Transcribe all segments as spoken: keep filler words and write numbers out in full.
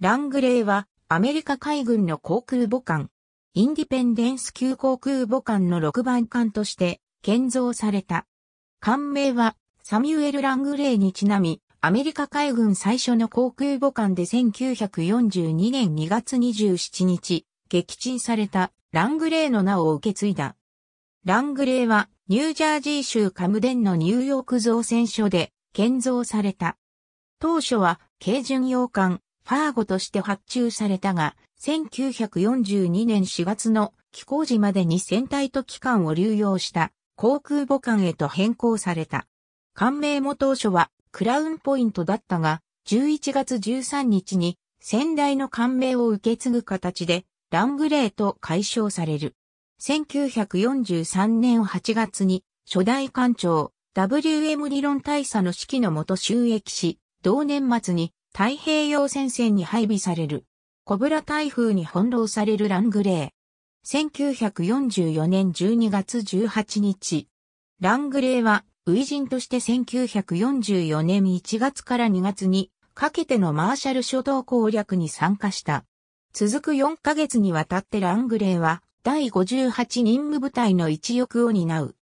ラングレーはアメリカ海軍の航空母艦、インディペンデンス級航空母艦のろくばん艦として建造された。艦名はサミュエル・ラングレーにちなみ、アメリカ海軍最初の航空母艦でせんきゅうひゃくよんじゅうにねんにがつにじゅうしちにち、撃沈されたラングレーの名を受け継いだ。ラングレーはニュージャージー州カムデンのニューヨーク造船所で建造された。当初は軽巡洋艦ファーゴとして発注されたが、せんきゅうひゃくよんじゅうにねんしがつの寄港時までに船体と機関を流用した航空母艦へと変更された。艦名も当初はクラウンポイントだったが、じゅういちがつじゅうさんにちに先代の艦名を受け継ぐ形でラングレーと改称される。せんきゅうひゃくよんじゅうさんねんはちがつに初代艦長 ダブリューエム 理論大佐の指揮のもと就役し、同年末に太平洋戦線に配備される。コブラ台風に翻弄されるラングレー。せんきゅうひゃくよんじゅうよねんじゅうにがつじゅうはちにち。ラングレーは、初陣としてせんきゅうひゃくよんじゅうよねんいちがつからにがつにかけてのマーシャル諸島攻略に参加した。続くよんかげつにわたってラングレーは、第ごじゅうはち任務部隊の一翼を担う。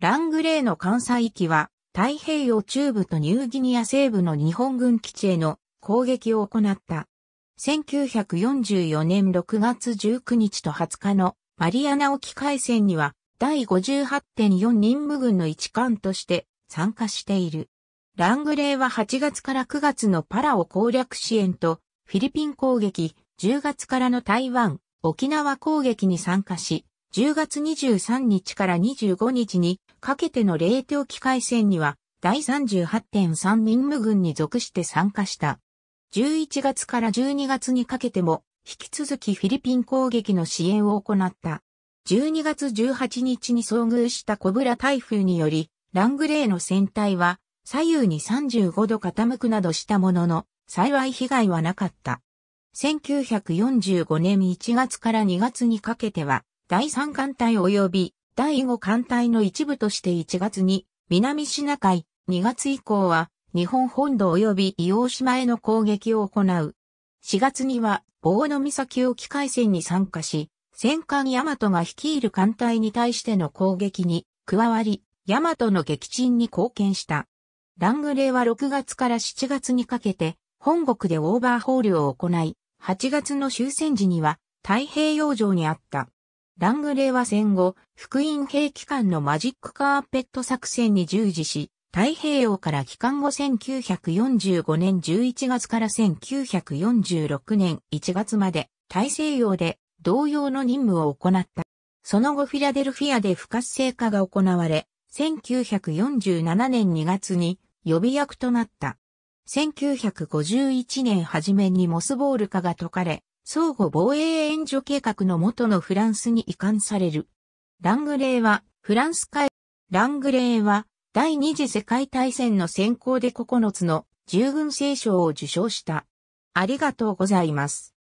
ラングレーの艦載域は、太平洋中部とニューギニア西部の日本軍基地への攻撃を行った。せんきゅうひゃくよんじゅうよねんろくがつじゅうくにちとはつかのマリアナ沖海戦には第 ごじゅうはちてんよん 任務軍の一艦として参加している。ラングレーははちがつからくがつのパラオ攻略支援とフィリピン攻撃、じゅうがつからの台湾、沖縄攻撃に参加し、じゅうがつにじゅうさんにちからにじゅうごにちにかけてのレーテ沖海戦には第 さんじゅうはちてんさん 任務軍に属して参加した。じゅういちがつからじゅうにがつにかけても、引き続きフィリピン攻撃の支援を行った。じゅうにがつじゅうはちにちに遭遇したコブラ台風により、ラングレーの船体は左右にさんじゅうごど傾くなどしたものの、幸い被害はなかった。せんきゅうひゃくよんじゅうごねんいちがつからにがつにかけては、だいさん艦隊及びだいご艦隊の一部としていちがつに、南シナ海、にがつ以降は、日本本土及び硫黄島への攻撃を行う。しがつには、坊岬沖海戦に参加し、戦艦大和が率いる艦隊に対しての攻撃に加わり、大和の撃沈に貢献した。ラングレーはろくがつからしちがつにかけて、本国でオーバーホールを行い、はちがつの終戦時には太平洋上にあった。ラングレーは戦後、福音兵機関のマジックカーペット作戦に従事し、太平洋から帰還後せんきゅうひゃくよんじゅうごねんじゅういちがつからせんきゅうひゃくよんじゅうろくねんいちがつまで大西洋で同様の任務を行った。その後フィラデルフィアで不活性化が行われ、せんきゅうひゃくよんじゅうななねんにがつに予備役となった。せんきゅうひゃくごじゅういちねん初めにモスボール化が解かれ、相互防衛援助計画の下のフランスに移管される。ラングレーはフランス海、ラングレーは第二次世界大戦の戦功でここのつの従軍聖章を受章した。ありがとうございます。